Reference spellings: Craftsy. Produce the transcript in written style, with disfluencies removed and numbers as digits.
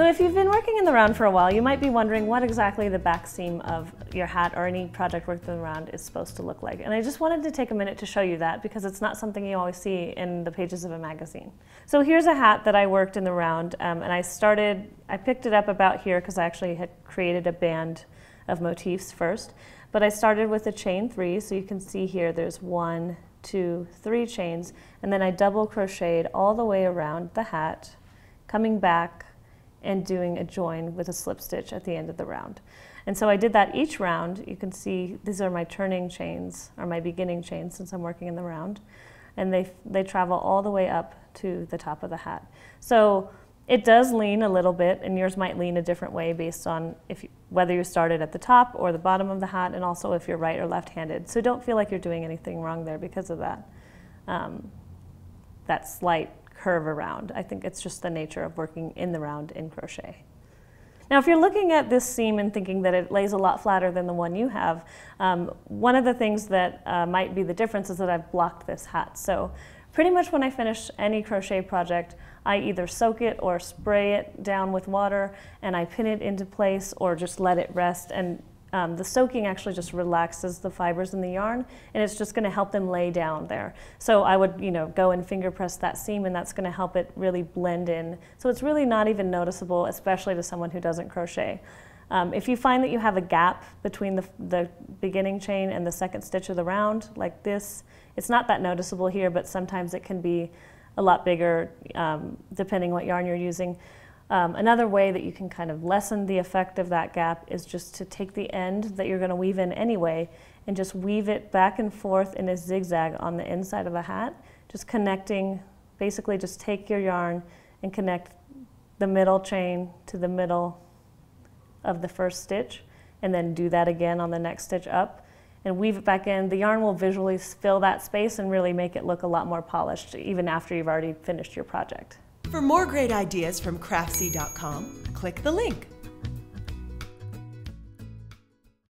So if you've been working in the round for a while, you might be wondering what exactly the back seam of your hat or any project worked in the round is supposed to look like. And I just wanted to take a minute to show you that because it's not something you always see in the pages of a magazine. So here's a hat that I worked in the round, and I picked it up about here because I actually had created a band of motifs first. But I started with a chain three, so you can see here there's 1, 2, 3 chains, and then I double crocheted all the way around the hat, coming back and doing a join with a slip stitch at the end of the round. And so I did that each round. You can see these are my turning chains, or my beginning chains since I'm working in the round, and they travel all the way up to the top of the hat. So it does lean a little bit, and yours might lean a different way based on whether you started at the top or the bottom of the hat, and also if you're right or left-handed. So don't feel like you're doing anything wrong there because of that slight curve around. I think it's just the nature of working in the round in crochet. Now, if you're looking at this seam and thinking that it lays a lot flatter than the one you have, one of the things that might be the difference is that I've blocked this hat. So pretty much when I finish any crochet project, I either soak it or spray it down with water, and I pin it into place or just let it rest. And the soaking actually just relaxes the fibers in the yarn, and it's just going to help them lay down there. So I would, go and finger press that seam, and that's going to help it really blend in. So it's really not even noticeable, especially to someone who doesn't crochet. If you find that you have a gap between the beginning chain and the second stitch of the round, like this, it's not that noticeable here, but sometimes it can be a lot bigger depending what yarn you're using. Another way that you can kind of lessen the effect of that gap is just to take the end that you're going to weave in anyway and just weave it back and forth in a zigzag on the inside of the hat, just connecting, basically just take your yarn and connect the middle chain to the middle of the first stitch, and then do that again on the next stitch up and weave it back in. The yarn will visually fill that space and really make it look a lot more polished even after you've already finished your project. For more great ideas from Craftsy.com, click the link.